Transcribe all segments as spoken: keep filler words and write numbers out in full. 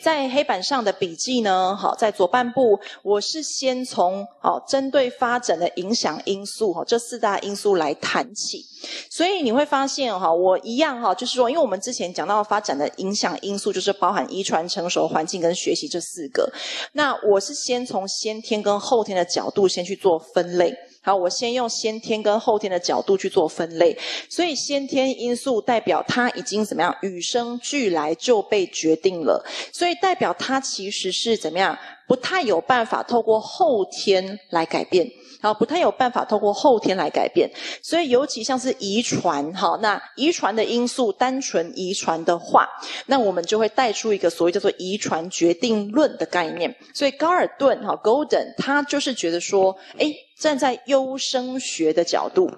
在黑板上的笔记呢，好，在左半部，我是先从好针对发展的影响因素，哈，这四大因素来谈起。所以你会发现，哈，我一样，哈，就是说，因为我们之前讲到发展的影响因素，就是包含遗传、成熟、环境跟学习这四个。那我是先从先天跟后天的角度先去做分类。好，我先用先天跟后天的角度去做分类，所以先天因素代表它已经怎么样，与生俱来就被决定了，所以代表它其实是怎么样，不太有办法透过后天来改变，好，不太有办法透过后天来改变，所以尤其像是遗传，好，那遗传的因素，单纯遗传的话，那我们就会带出一个所谓叫做遗传决定论的概念，所以高尔顿，好 ，Golden， 他就是觉得说，哎。站在优生学的角度，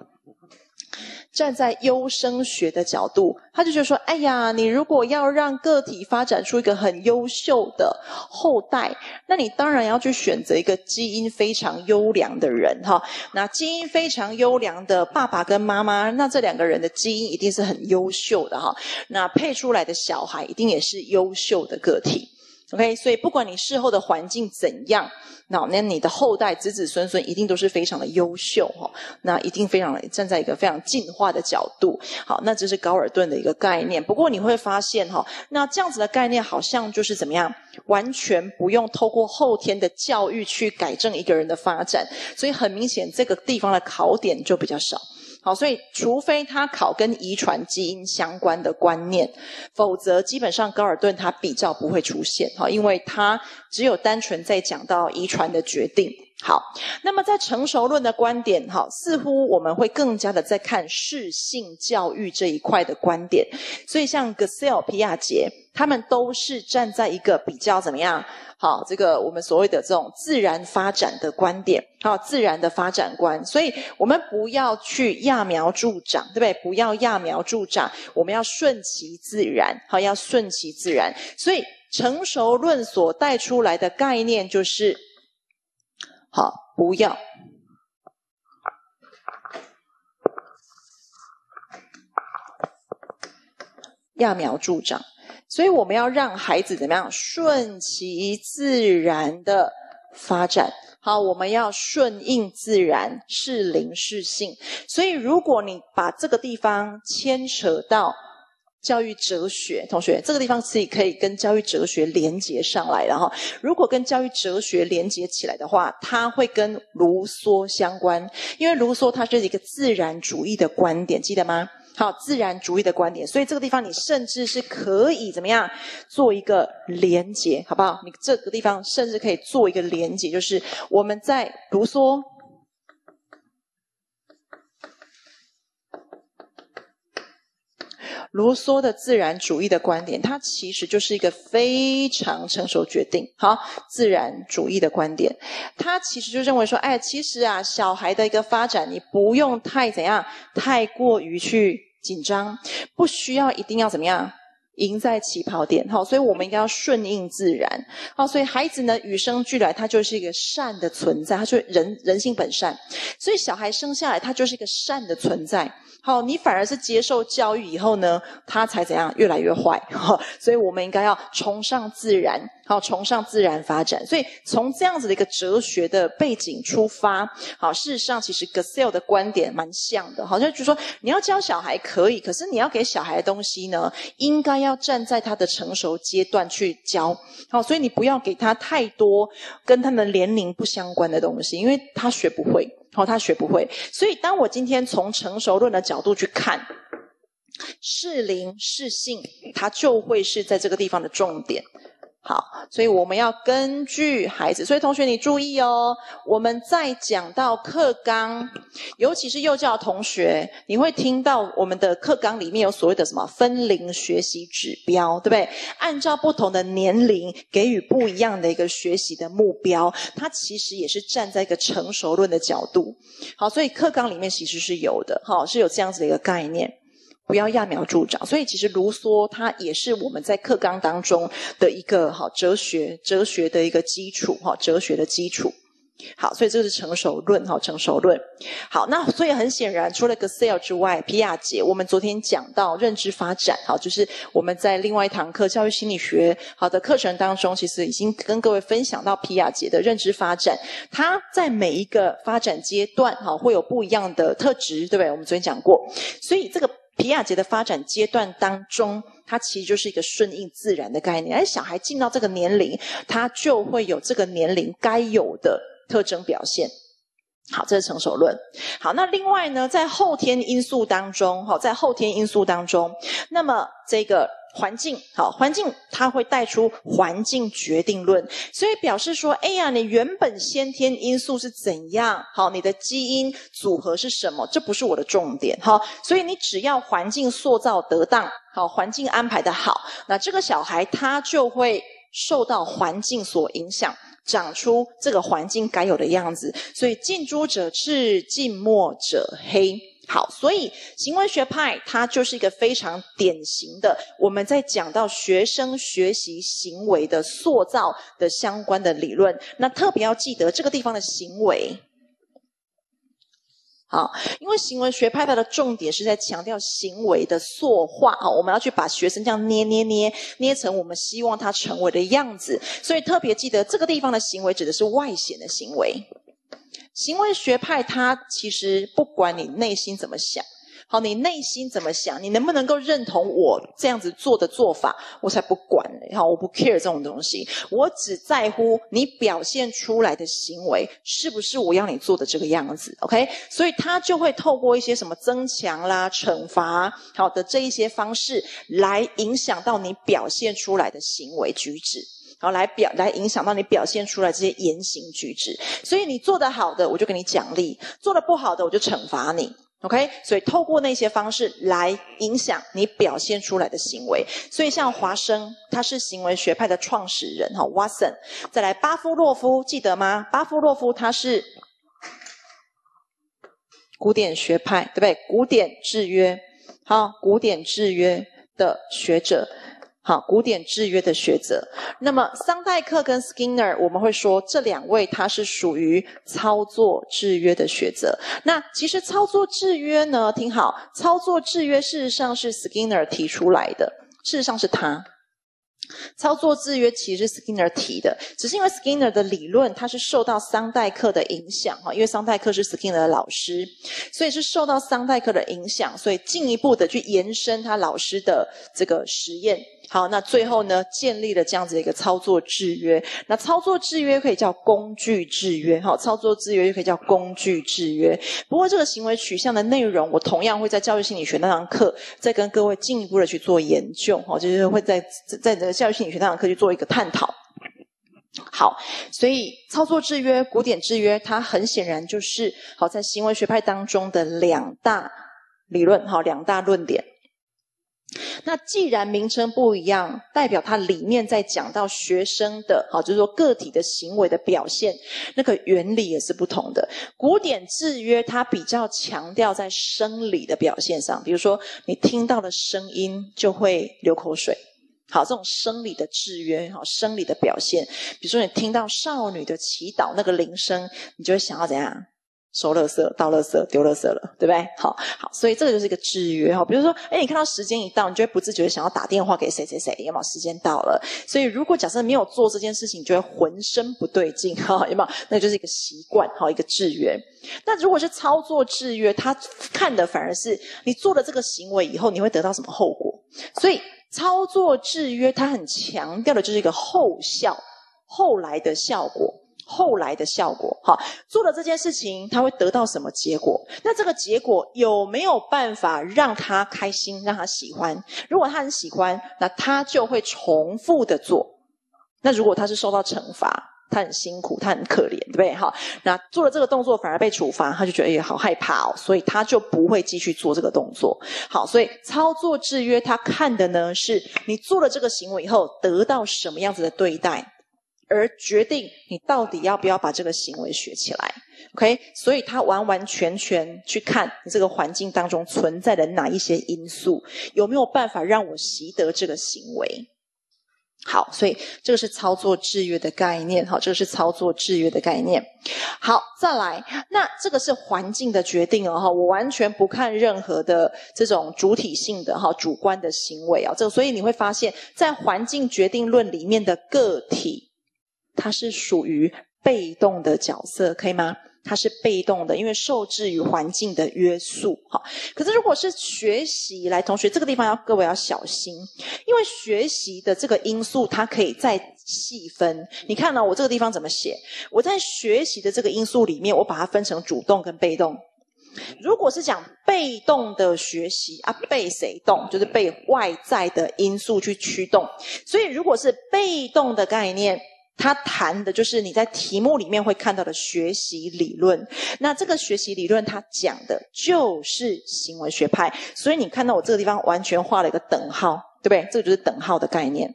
站在优生学的角度，他就觉得说，哎呀，你如果要让个体发展出一个很优秀的后代，那你当然要去选择一个基因非常优良的人，哈。那基因非常优良的爸爸跟妈妈，那这两个人的基因一定是很优秀的，哈。那配出来的小孩一定也是优秀的个体。OK， 所以不管你事后的环境怎样，那你的后代子子孙孙一定都是非常的优秀，那一定非常站在一个非常进化的角度，好，那这是高尔顿的一个概念。不过你会发现，那这样子的概念好像就是怎么样，完全不用透过后天的教育去改正一个人的发展，所以很明显这个地方的考点就比较少。好，所以除非他考跟遗传基因相关的观念，否则基本上高尔顿他比较不会出现，好，因为他只有单纯在讲到遗传的决定。好，那么在成熟论的观点，好，似乎我们会更加的在看适性教育这一块的观点，所以像 Gesell 皮亚杰他们都是站在一个比较怎么样，好，这个我们所谓的这种自然发展的观点，好，自然的发展观，所以我们不要去揠苗助长，对不对？不要揠苗助长，我们要顺其自然，好，要顺其自然。所以成熟论所带出来的概念就是，好，不要。揠苗助长。所以我们要让孩子怎么样？顺其自然的发展。好，我们要顺应自然，适龄适性。所以如果你把这个地方牵扯到教育哲学，同学，这个地方自己可以跟教育哲学连结上来，然后如果跟教育哲学连结起来的话，它会跟卢梭相关，因为卢梭它是一个自然主义的观点，记得吗？好，自然主义的观点，所以这个地方你甚至是可以怎么样做一个连结，好不好？你这个地方甚至可以做一个连结，就是我们在卢梭卢梭的自然主义的观点，它其实就是一个非常成熟决定，好，自然主义的观点，它其实就认为说，哎，其实啊，小孩的一个发展，你不用太怎样，太过于去紧张，不需要一定要怎么样，赢在起跑点，好，所以我们应该要顺应自然，好，所以孩子呢，与生俱来，他就是一个善的存在，他就人人性本善，所以小孩生下来，他就是一个善的存在。好，你反而是接受教育以后呢，他才怎样越来越坏，好，所以我们应该要崇尚自然，好，崇尚自然发展。所以从这样子的一个哲学的背景出发，好，事实上其实 Gesell 的观点蛮像的，好像就是说你要教小孩可以，可是你要给小孩的东西呢，应该要站在他的成熟阶段去教，好，所以你不要给他太多跟他的年龄不相关的东西，因为他学不会。哦，他学不会，所以当我今天从成熟论的角度去看适龄适性，它就会是在这个地方的重点。好，所以我们要根据孩子，所以同学你注意哦，我们在讲到课纲，尤其是幼教同学，你会听到我们的课纲里面有所谓的什么分龄学习指标，对不对？按照不同的年龄给予不一样的一个学习的目标，它其实也是站在一个成熟论的角度。好，所以课纲里面其实是有的，好，是有这样子的一个概念。不要揠苗助长，所以其实卢梭他也是我们在课纲当中的一个好哲学，哲学的一个基础，好，哲学的基础。好，所以这个是成熟论哈，成熟论。好，那所以很显然，除了 Gesell 之外，皮亚杰，我们昨天讲到认知发展，好，就是我们在另外一堂课教育心理学好的课程当中，其实已经跟各位分享到皮亚杰的认知发展，他在每一个发展阶段哈，会有不一样的特质，对不对？我们昨天讲过，所以这个皮亚杰的发展阶段当中，它其实就是一个顺应自然的概念，而小孩进到这个年龄，他就会有这个年龄该有的特征表现。好，这是成熟论。好，那另外呢，在后天因素当中，好，在后天因素当中，那么这个环境，好，环境它会带出环境决定论，所以表示说，哎呀，你原本先天因素是怎样，好，你的基因组合是什么，这不是我的重点，好，所以你只要环境塑造得当，好，环境安排得好，那这个小孩他就会受到环境所影响，长出这个环境该有的样子。所以近朱者赤，近墨者黑。好，所以行为学派它就是一个非常典型的，我们在讲到学生学习行为的塑造的相关的理论。那特别要记得这个地方的行为，好，因为行为学派它的重点是在强调行为的塑化，好，我们要去把学生这样捏捏捏捏成我们希望他成为的样子，所以特别记得这个地方的行为指的是外显的行为。行为学派它其实不管你内心怎么想，好，你内心怎么想，你能不能够认同我这样子做的做法，我才不管，好，我不 care 这种东西，我只在乎你表现出来的行为是不是我要你做的这个样子 ，OK？ 所以他就会透过一些什么增强啦、惩罚好的这一些方式来影响到你表现出来的行为举止。然后来表来影响到你表现出来这些言行举止，所以你做得好的，我就给你奖励；做得不好的，我就惩罚你。OK， 所以透过那些方式来影响你表现出来的行为。所以像华生，他是行为学派的创始人哈 ，Watson。再来巴夫洛夫，记得吗？巴夫洛夫他是古典学派，对不对？古典制约，好，古典制约的学者。好，古典制约的学者。那么桑代克跟 Skinner， 我们会说这两位他是属于操作制约的学者。那其实操作制约呢，听好，操作制约事实上是 Skinner 提出来的，事实上是他。操作制约其实是 Skinner 提的，只是因为 Skinner 的理论它是受到桑代克的影响，因为桑代克是 Skinner 的老师，所以是受到桑代克的影响，所以进一步的去延伸他老师的这个实验。好，那最后呢，建立了这样子的一个操作制约。那操作制约可以叫工具制约，好，操作制约又可以叫工具制约。不过这个行为取向的内容，我同样会在教育心理学那堂课再跟各位进一步的去做研究，好，就是会在在这个教育心理学那堂课去做一个探讨。好，所以操作制约、古典制约，它很显然就是好在行为学派当中的两大理论，好，两大论点。那既然名称不一样，代表它里面在讲到学生的，好，就是说个体的行为的表现，那个原理也是不同的。古典制约它比较强调在生理的表现上，比如说你听到了声音就会流口水，好，这种生理的制约，好，生理的表现，比如说你听到少女的祈祷那个铃声，你就会想要怎样？收垃圾、倒垃圾、丢垃圾了，对不对？好，好，所以这个就是一个制约哈。比如说，哎，你看到时间一到，你就会不自觉的想要打电话给谁谁谁，有没有？时间到了，所以如果假设没有做这件事情，你就会浑身不对劲哈，有没有？那就是一个习惯哈，一个制约。那如果是操作制约，他看的反而是你做了这个行为以后，你会得到什么后果？所以操作制约，它很强调的就是一个后效，后来的效果。后来的效果，好，做了这件事情，他会得到什么结果？那这个结果有没有办法让他开心，让他喜欢？如果他很喜欢，那他就会重复的做。那如果他是受到惩罚，他很辛苦，他很可怜，对不对？好，那做了这个动作反而被处罚，他就觉得也好害怕哦，所以他就不会继续做这个动作。好，所以操作制约他看的呢是你做了这个行为以后得到什么样子的对待。而决定你到底要不要把这个行为学起来 ，OK？ 所以他完完全全去看你这个环境当中存在的哪一些因素，有没有办法让我习得这个行为。好，所以这个是操作制约的概念，好，这个是操作制约的概念。好，再来，那这个是环境的决定哦，哈，我完全不看任何的这种主体性的哈主观的行为啊，这个所以你会发现在环境决定论里面的个体，它是属于被动的角色，可以吗？它是被动的，因为受制于环境的约束，哈。可是如果是学习来，同学这个地方要各位要小心，因为学习的这个因素它可以再细分。你看呢、哦，我这个地方怎么写？我在学习的这个因素里面，我把它分成主动跟被动。如果是讲被动的学习啊，被谁动？就是被外在的因素去驱动。所以如果是被动的概念，他谈的就是你在题目里面会看到的学习理论，那这个学习理论他讲的就是行为学派，所以你看到我这个地方完全画了一个等号，对不对？这个就是等号的概念。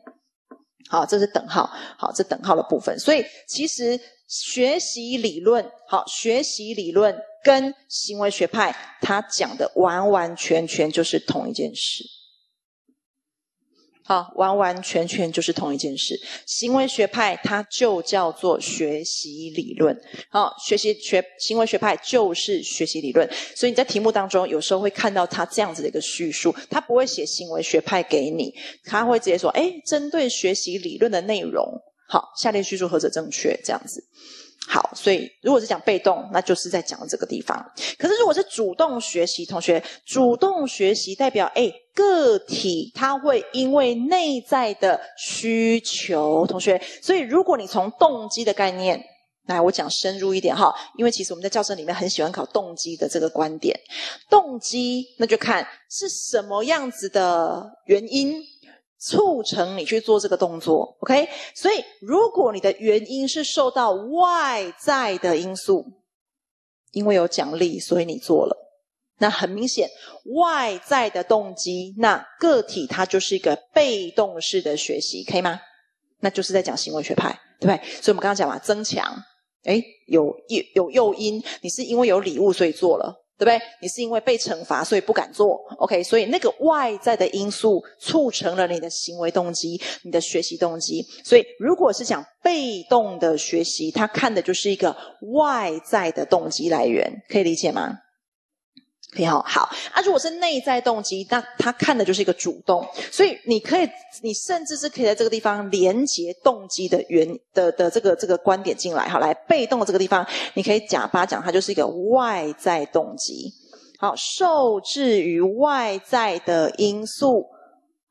好，这是等号，好，这等号的部分。所以其实学习理论，好，学习理论跟行为学派他讲的完完全全就是同一件事。好，完完全全就是同一件事。行为学派它就叫做学习理论，好，学习学行为学派就是学习理论。所以你在题目当中有时候会看到它这样子的一个叙述，它不会写行为学派给你，它会直接说：“哎，针对学习理论的内容，好，下列叙述何者正确？”这样子。好，所以如果是讲被动，那就是在讲这个地方。可是如果是主动学习，同学，主动学习代表哎个体他会因为内在的需求，同学，所以如果你从动机的概念来，我讲深入一点哈，因为其实我们在教程里面很喜欢考动机的这个观点。动机那就看是什么样子的原因促成你去做这个动作 ，OK？ 所以，如果你的原因是受到外在的因素，因为有奖励，所以你做了，那很明显，外在的动机，那个体它就是一个被动式的学习，可以吗？那就是在讲行为学派，对不对？所以我们刚刚讲嘛，增强，诶，有有诱因，你是因为有礼物所以做了。对不对？你是因为被惩罚，所以不敢做。OK， 所以那个外在的因素促成了你的行为动机，你的学习动机。所以如果是讲被动的学习，它看的就是一个外在的动机来源，可以理解吗？可以好，好啊。如果是内在动机，那它看的就是一个主动。所以你可以，你甚至是可以在这个地方连接动机的原的的这个这个观点进来，好，来被动的这个地方，你可以讲把它讲它就是一个外在动机，好，受制于外在的因素，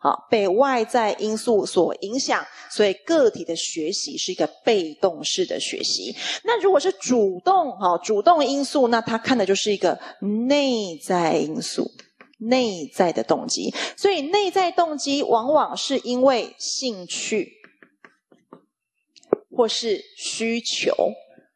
好，被外在因素所影响，所以个体的学习是一个被动式的学习。那如果是主动，好，主动因素，那它看的就是一个内在因素。内在的动机，所以内在动机往往是因为兴趣或是需求，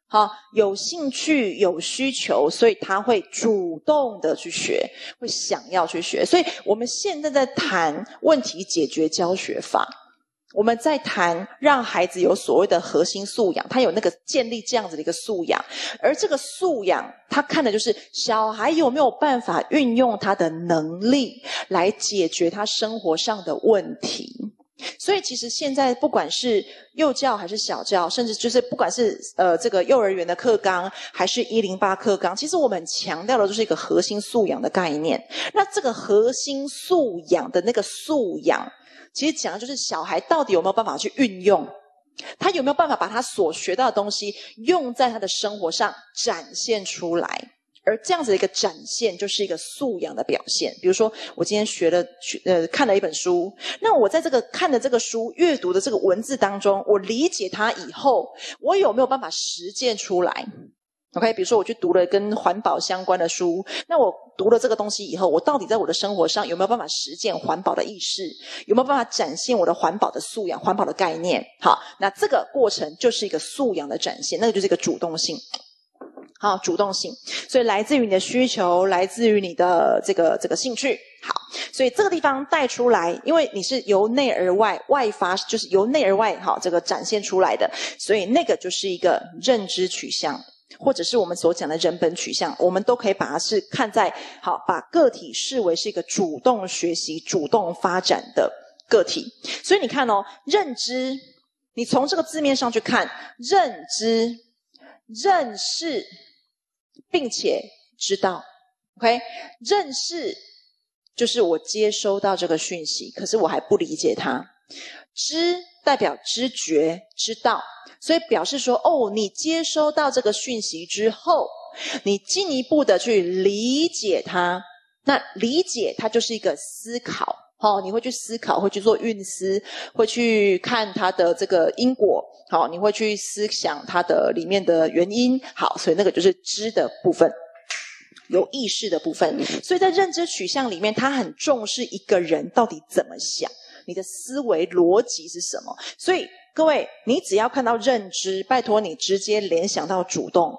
好，有兴趣有需求，所以他会主动的去学，会想要去学。所以我们现在在谈问题解决教学法，我们在谈让孩子有所谓的核心素养，他有那个建立这样子的一个素养，而这个素养他看的就是小孩有没有办法运用他的能力来解决他生活上的问题。所以其实现在不管是幼教还是小教，甚至就是不管是呃这个幼儿园的课纲还是一零八课纲，其实我们强调的就是一个核心素养的概念。那这个核心素养的那个素养，其实讲的就是小孩到底有没有办法去运用，他有没有办法把他所学到的东西用在他的生活上展现出来。而这样子的一个展现就是一个素养的表现。比如说我今天学了呃看了一本书，那我在这个看的这个书阅读的这个文字当中，我理解它以后，我有没有办法实践出来？ OK， 比如说我去读了跟环保相关的书，那我读了这个东西以后，我到底在我的生活上有没有办法实践环保的意识，有没有办法展现我的环保的素养、环保的概念。好，那这个过程就是一个素养的展现，那个就是一个主动性。好，主动性，所以来自于你的需求，来自于你的这个这个兴趣。好，所以这个地方带出来，因为你是由内而外，外发就是由内而外，好，这个展现出来的，所以那个就是一个认知取向，或者是我们所讲的人本取向，我们都可以把它是看在好，把个体视为是一个主动学习、主动发展的个体。所以你看哦，认知，你从这个字面上去看，认知、认识，并且知道 ，OK？ 认识就是我接收到这个讯息，可是我还不理解它。知代表知觉、知道，所以表示说，哦，你接收到这个讯息之后，你进一步的去理解它。那理解它就是一个思考，好、哦，你会去思考，会去做运思，会去看它的这个因果，好、哦，你会去思想它的里面的原因，好，所以那个就是知的部分，有意识的部分。所以在认知取向里面，它很重视一个人到底怎么想，你的思维逻辑是什么。所以各位，你只要看到认知，拜托你直接联想到主动。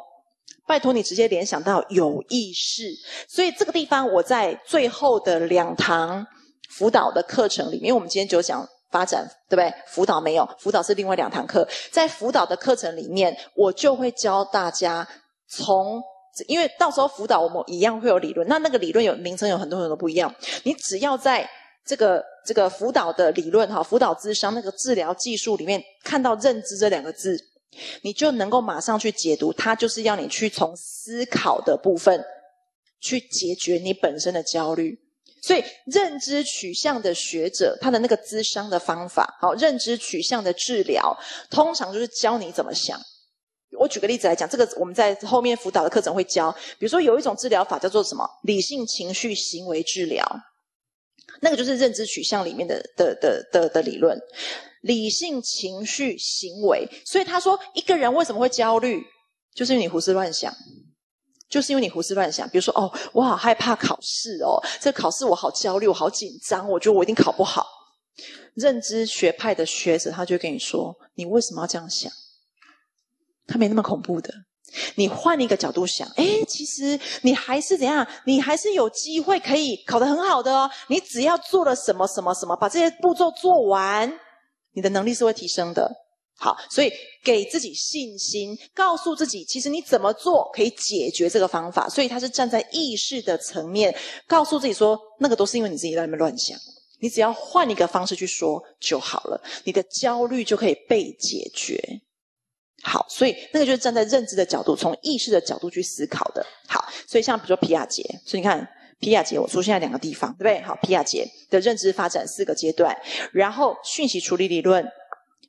拜托你直接联想到有意识，所以这个地方我在最后的两堂辅导的课程里面，因为我们今天只有讲发展，对不对？辅导没有，辅导是另外两堂课。在辅导的课程里面，我就会教大家从，因为到时候辅导我们一样会有理论，那那个理论有名称有很多很多不一样，你只要在这个这个辅导的理论哈，辅导咨商那个治疗技术里面看到认知这两个字，你就能够马上去解读，它就是要你去从思考的部分去解决你本身的焦虑。所以认知取向的学者，他的那个咨商的方法，好，认知取向的治疗，通常就是教你怎么想。我举个例子来讲，这个我们在后面辅导的课程会教，比如说有一种治疗法叫做什么理性情绪行为治疗，那个就是认知取向里面的的的的的理论。理性情绪行为，所以他说一个人为什么会焦虑，就是因为你胡思乱想，就是因为你胡思乱想。比如说，哦，我好害怕考试哦，这个考试我好焦虑，我好紧张，我觉得我一定考不好。认知学派的学者他就跟你说，你为什么要这样想？他没那么恐怖的。你换一个角度想，诶，其实你还是怎样，你还是有机会可以考得很好的哦。你只要做了什么什么什么，把这些步骤做完，你的能力是会提升的。好，所以给自己信心，告诉自己其实你怎么做可以解决这个方法。所以它是站在意识的层面告诉自己说，那个都是因为你自己在那边乱想，你只要换一个方式去说就好了，你的焦虑就可以被解决。好，所以那个就是站在认知的角度，从意识的角度去思考的。好，所以像比如说皮亚杰，所以你看皮亚杰我出现在两个地方，对不对？好，皮亚杰的认知发展四个阶段，然后讯息处理理论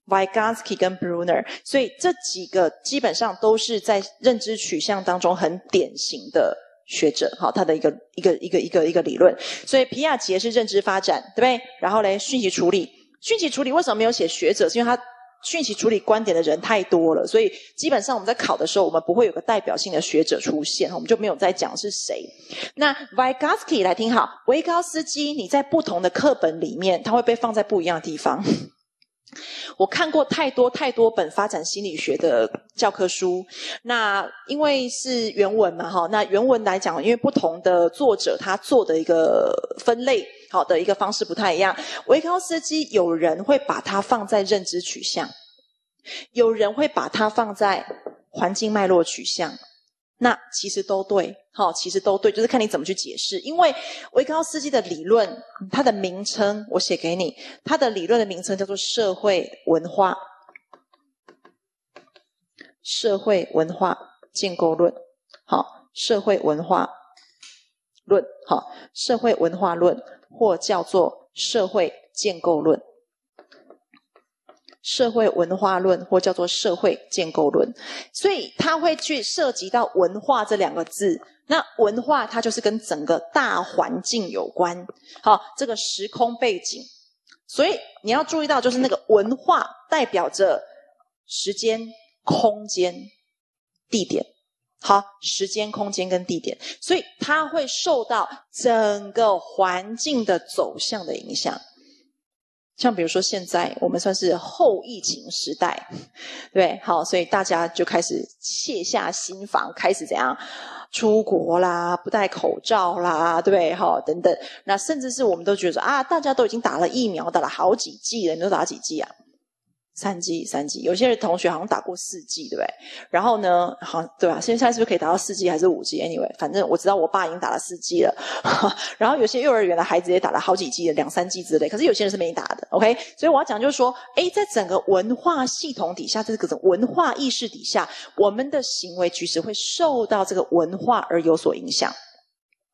Vygotsky 跟 Bruner， 所以这几个基本上都是在认知取向当中很典型的学者，好，他的一个一个一个一个一个理论。所以皮亚杰是认知发展，对不对？然后嘞，讯息处理，讯息处理为什么没有写学者？是因为他讯息处理观点的人太多了，所以基本上我们在考的时候，我们不会有个代表性的学者出现，我们就没有在讲是谁。那 Vygotsky 来听好，维高斯基，你在不同的课本里面，它会被放在不一样的地方。我看过太多太多本发展心理学的教科书，那因为是原文嘛，哈，那原文来讲，因为不同的作者他做的一个分类，好的一个方式不太一样。维高斯基有人会把它放在认知取向，有人会把它放在环境脉络取向，那其实都对，好，其实都对，就是看你怎么去解释。因为维高斯基的理论，它的名称我写给你，它的理论的名称叫做社会文化，社会文化建构论，好，社会文化论，好，社会文化论，或叫做社会建构论，社会文化论，或叫做社会建构论。所以它会去涉及到文化这两个字，那文化它就是跟整个大环境有关，好，这个时空背景。所以你要注意到，就是那个文化代表着时间、空间、地点，好，时间、空间跟地点，所以它会受到整个环境的走向的影响。像比如说现在我们算是后疫情时代，对，好，所以大家就开始卸下心防，开始怎样出国啦，不戴口罩啦，对，好，等等。那甚至是我们都觉得啊，大家都已经打了疫苗，打了好几剂了，你都打了几剂啊？三剂三剂，有些人同学好像打过四剂，对不对？然后呢，好像对吧？现在是不是可以打到四剂还是五剂 ？Anyway， 反正我知道我爸已经打了四剂了。然后有些幼儿园的孩子也打了好几剂，两三剂之类。可是有些人是没打的 ，OK？ 所以我要讲就是说，哎，在整个文化系统底下，在这个文化意识底下，我们的行为举止会受到这个文化而有所影响。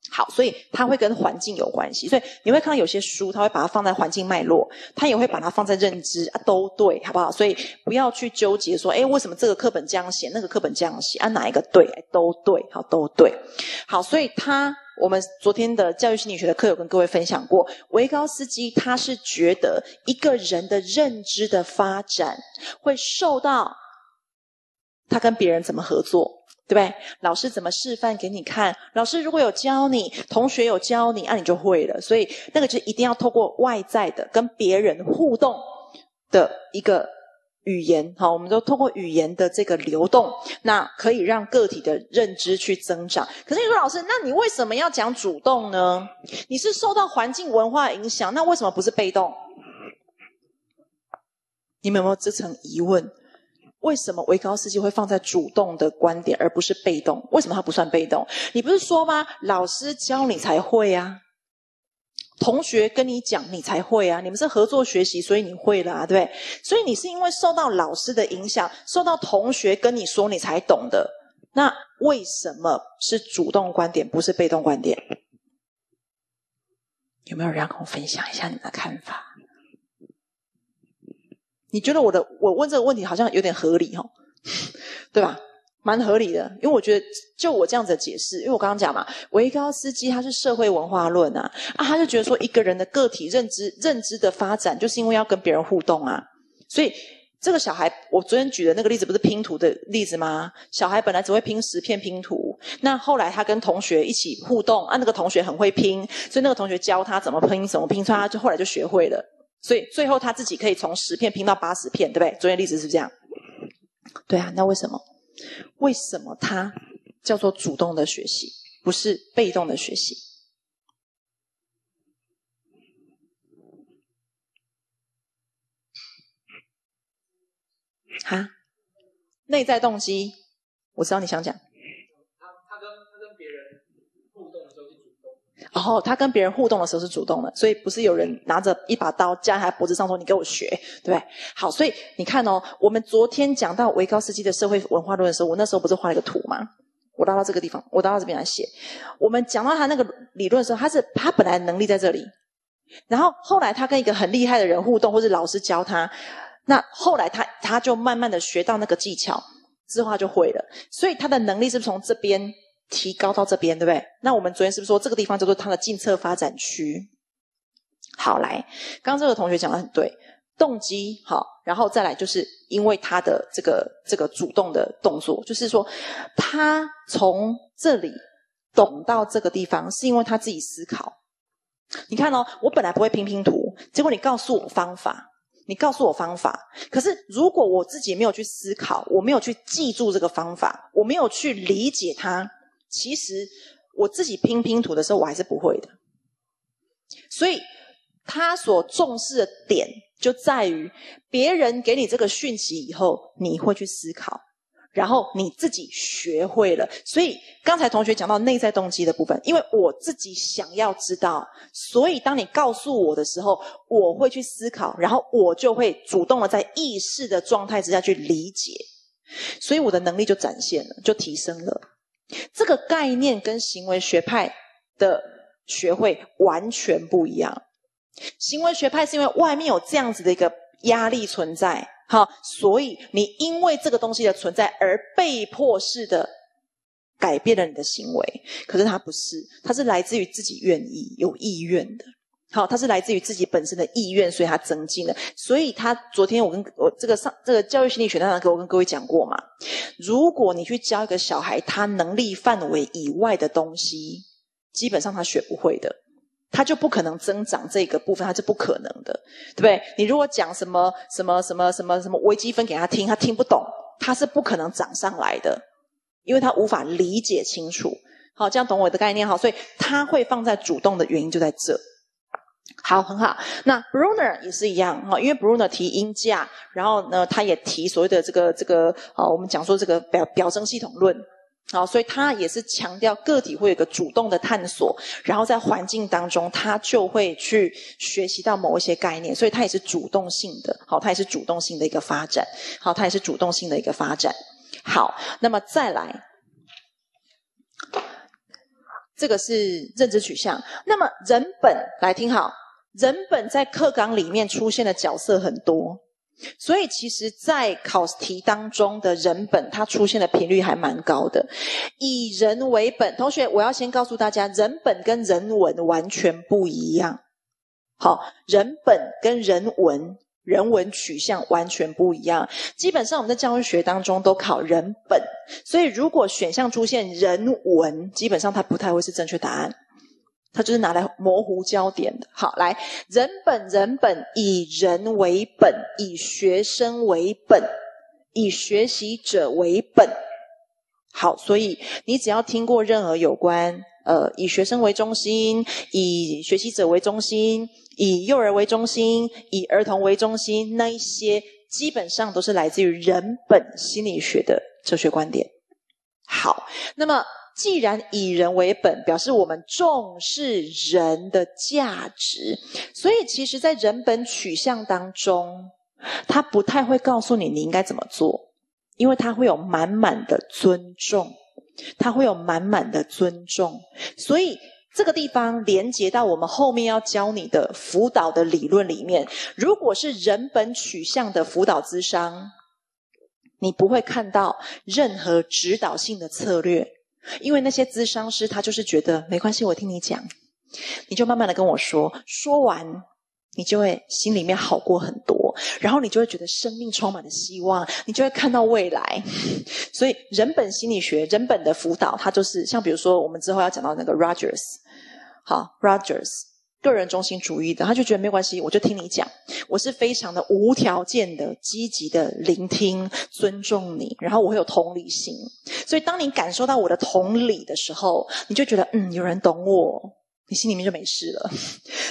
好，所以它会跟环境有关系，所以你会看到有些书，它会把它放在环境脉络，它也会把它放在认知啊，都对，好不好？所以不要去纠结说，哎，为什么这个课本这样写，那个课本这样写啊，哪一个对？哎，都对，好，都对。好，所以它，我们昨天的教育心理学的课有跟各位分享过，维高斯基他是觉得一个人的认知的发展会受到他跟别人怎么合作。对不对？老师怎么示范给你看？老师如果有教你，同学有教你，那、啊、你就会了。所以那个就一定要透过外在的跟别人互动的一个语言，好，我们都透过语言的这个流动，那可以让个体的认知去增长。可是你说老师，那你为什么要讲主动呢？你是受到环境文化影响，那为什么不是被动？你们有没有这层疑问？为什么维高斯基会放在主动的观点，而不是被动？为什么他不算被动？你不是说吗？老师教你才会啊，同学跟你讲你才会啊，你们是合作学习，所以你会了啊，对不对？所以你是因为受到老师的影响，受到同学跟你说你才懂的。那为什么是主动观点，不是被动观点？有没有人跟我分享一下你们的看法？你觉得我的我问这个问题好像有点合理齁、哦、对吧？蛮合理的，因为我觉得就我这样子的解释，因为我刚刚讲嘛，维高斯基他是社会文化论啊，啊他就觉得说一个人的个体认知认知的发展就是因为要跟别人互动啊，所以这个小孩，我昨天举的那个例子不是拼图的例子吗？小孩本来只会拼十片拼图，那后来他跟同学一起互动啊，那个同学很会拼，所以那个同学教他怎么拼怎么拼，所以他就后来就学会了。所以最后他自己可以从十片拼到八十片，对不对？昨天例子是这样。对啊，那为什么？为什么他叫做主动的学习，不是被动的学习？哈？内在动机，我知道你想讲。然后他跟别人互动的时候是主动的，所以不是有人拿着一把刀架在他脖子上说你给我学，对不对？好，所以你看哦，我们昨天讲到维高斯基的社会文化论的时候，我那时候不是画了一个图吗？我拉到这个地方，我拉到这边来写。我们讲到他那个理论的时候，他是他本来能力在这里，然后后来他跟一个很厉害的人互动，或是老师教他，那后来他他就慢慢的学到那个技巧之后他就会了，所以他的能力是不是从这边提高到这边，对不对？那我们昨天是不是说这个地方叫做它的近侧发展区？好，来，刚刚这个同学讲得很对，动机好，然后再来就是因为他的这个这个主动的动作，就是说他从这里懂到这个地方，是因为他自己思考。你看哦，我本来不会拼拼图，结果你告诉我方法。你告诉我方法，可是如果我自己没有去思考，我没有去记住这个方法，我没有去理解它，其实我自己拼拼图的时候我还是不会的。所以他所重视的点就在于别人给你这个讯息以后，你会去思考，然后你自己学会了。所以刚才同学讲到内在动机的部分，因为我自己想要知道，所以当你告诉我的时候，我会去思考，然后我就会主动的在意识的状态之下去理解，所以我的能力就展现了，就提升了。这个概念跟行为学派的学会完全不一样。行为学派是因为外面有这样子的一个压力存在，好，所以你因为这个东西的存在而被迫式的改变了你的行为。可是它不是，它是来自于自己愿意，有意愿的。好，它是来自于自己本身的意愿，所以它增进了。所以它昨天我跟我这个上这个教育心理学那堂课我跟各位讲过嘛，如果你去教一个小孩他能力范围以外的东西，基本上他学不会的，他就不可能增长这个部分，他是不可能的，对不对？你如果讲什么什么什么什么什么微积分给他听，他听不懂，他是不可能涨上来的，因为他无法理解清楚。好，这样懂我的概念？好，所以他会放在主动的原因就在这。好，很好。那 Bruner 也是一样哈，因为 Bruner 提音价，然后呢，他也提所谓的这个这个啊，我们讲说这个表表征系统论。 好，所以他也是强调个体会有一个主动的探索，然后在环境当中，他就会去学习到某一些概念，所以他也是主动性的。好，他也是主动性的一个发展。好，他也是主动性的一个发展。好，那么再来，这个是认知取向。那么人本来听好，人本在课纲里面出现的角色很多。 所以，其实，在考题当中的人本，它出现的频率还蛮高的。以人为本，同学，我要先告诉大家，人本跟人文完全不一样。好，人本跟人文、人文取向完全不一样。基本上，我们在教育学当中都考人本，所以如果选项出现人文，基本上它不太会是正确答案。 它就是拿来模糊焦点的。好，来，人本人本以人为本，以学生为本，以学习者为本。好，所以你只要听过任何有关呃以学生为中心、以学习者为中心、以幼儿为中心、以儿童为中心那一些，基本上都是来自于人本心理学的哲学观点。好，那么。 既然以人为本，表示我们重视人的价值，所以其实，在人本取向当中，他不太会告诉你你应该怎么做，因为他会有满满的尊重，他会有满满的尊重，所以这个地方连接到我们后面要教你的辅导的理论里面。如果是人本取向的辅导咨商，你不会看到任何指导性的策略。 因为那些咨商师，他就是觉得没关系，我听你讲，你就慢慢的跟我说，说完你就会心里面好过很多，然后你就会觉得生命充满了希望，你就会看到未来。所以人本心理学、人本的辅导，它就是像比如说我们之后要讲到那个 Rogers， 好 ，Rogers 个人中心主义的，他就觉得没关系，我就听你讲，我是非常的无条件的、积极的聆听、尊重你，然后我会有同理心。 所以，当你感受到我的同理的时候，你就觉得嗯，有人懂我，你心里面就没事了，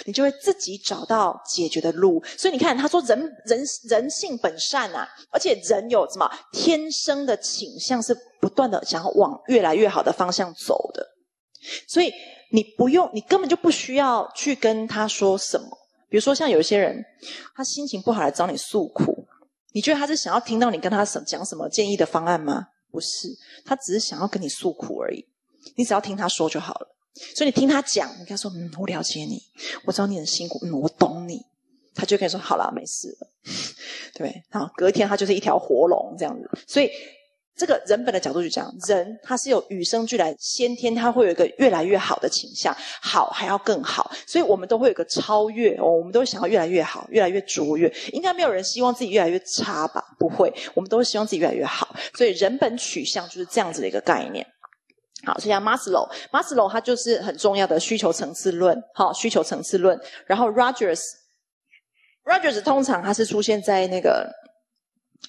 你就会自己找到解决的路。所以，你看他说人人人性本善啊，而且人有什么天生的倾向是不断的想要往越来越好的方向走的。所以，你不用，你根本就不需要去跟他说什么。比如说，像有一些人，他心情不好来找你诉苦，你觉得他是想要听到你跟他什讲什么建议的方案吗？ 不是，他只是想要跟你诉苦而已。你只要听他说就好了。所以你听他讲，你跟他说：“嗯，我了解你，我知道你很辛苦，嗯，我懂你。”他就跟你说：“好啦，没事了。”对，然后隔一天他就是一条活龙这样子。所以这个人本的角度就讲，人他是有与生俱来，先天他会有一个越来越好的倾向，好还要更好。所以我们都会有一个超越，哦，我们都会想要越来越好，越来越卓越。应该没有人希望自己越来越差吧？不会，我们都会希望自己越来越好。 所以人本取向就是这样子的一个概念。好，所以像马斯洛，马斯洛他就是很重要的需求层次论，好，需求层次论。然后 Rogers，Rogers 通常他是出现在那个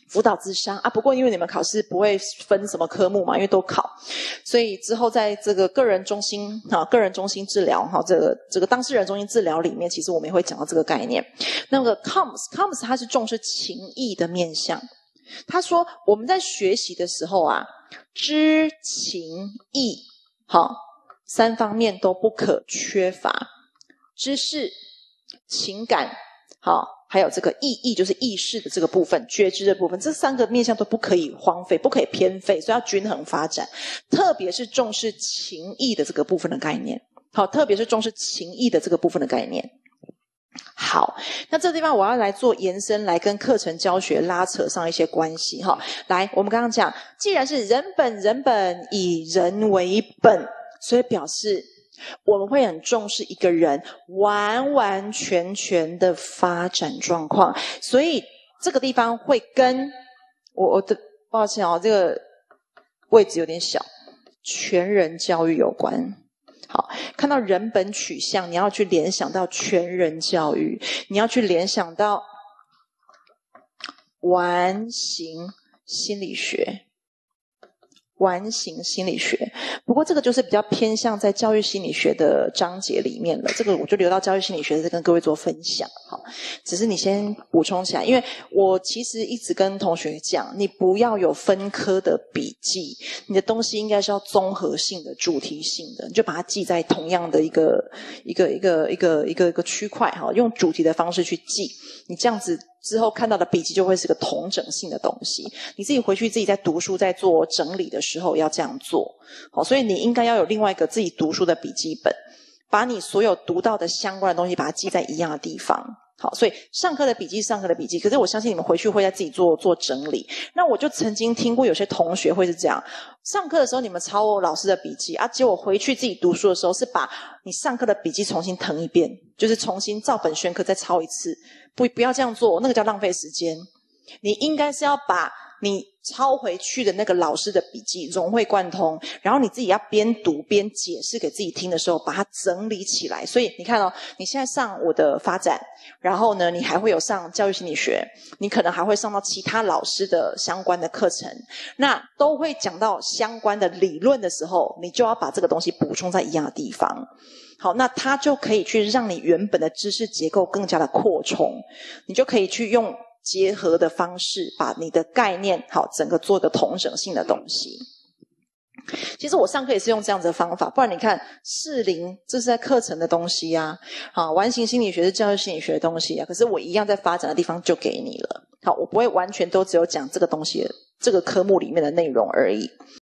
辅导咨商啊，不过因为你们考试不会分什么科目嘛，因为都考，所以之后在这个个人中心啊，个人中心治疗哈，这个这个当事人中心治疗里面，其实我们也会讲到这个概念。那个 Combs，Combs 他是重视情谊的面向。 他说：“我们在学习的时候啊，知情意好三方面都不可缺乏，知识、情感好，还有这个意义，就是意识的这个部分、觉知的部分，这三个面向都不可以荒废，不可以偏废，所以要均衡发展。特别是重视情意的这个部分的概念，好，特别是重视情意的这个部分的概念。” 好，那这个地方我要来做延伸，来跟课程教学拉扯上一些关系哈。来，我们刚刚讲，既然是人本人本以人为本，所以表示我们会很重视一个人完完全全的发展状况，所以这个地方会跟我我的抱歉哦，这个位置有点小，全人教育有关。 好，看到人本取向，你要去联想到全人教育，你要去联想到完形心理学、完形心理学，不过这个就是比较偏向在教育心理学的章节里面了，这个我就留到教育心理学再跟各位做分享。好，只是你先补充起来，因为我其实一直跟同学讲，你不要有分科的笔记，你的东西应该是要综合性的、主题性的，你就把它记在同样的一个一个一个一个一个一个区块哈，用主题的方式去记，你这样子之后看到的笔记就会是个统整性的东西。你自己回去自己在读书在做整理的时候要这样做。好，所以你应该要有另外一个自己读书的笔记本，把你所有读到的相关的东西把它记在一样的地方。好，所以上课的笔记上课的笔记，可是我相信你们回去会在自己做做整理。那我就曾经听过有些同学会是这样，上课的时候你们抄我老师的笔记啊，结果回去自己读书的时候是把你上课的笔记重新誊一遍，就是重新照本宣科再抄一次。不不要这样做，那个叫浪费时间。你应该是要把你抄回去的那个老师的笔记融会贯通，然后你自己要边读边解释给自己听的时候把它整理起来。所以你看哦，你现在上我的发展，然后呢你还会有上教育心理学，你可能还会上到其他老师的相关的课程，那都会讲到相关的理论的时候，你就要把这个东西补充在一样的地方。好，那它就可以去让你原本的知识结构更加的扩充，你就可以去用结合的方式把你的概念好整个做个统整性的东西。其实我上课也是用这样子的方法，不然你看适龄这是在课程的东西啊，好，完形心理学是教育心理学的东西啊，可是我一样在发展的地方就给你了。好，我不会完全都只有讲这个东西这个科目里面的内容而已。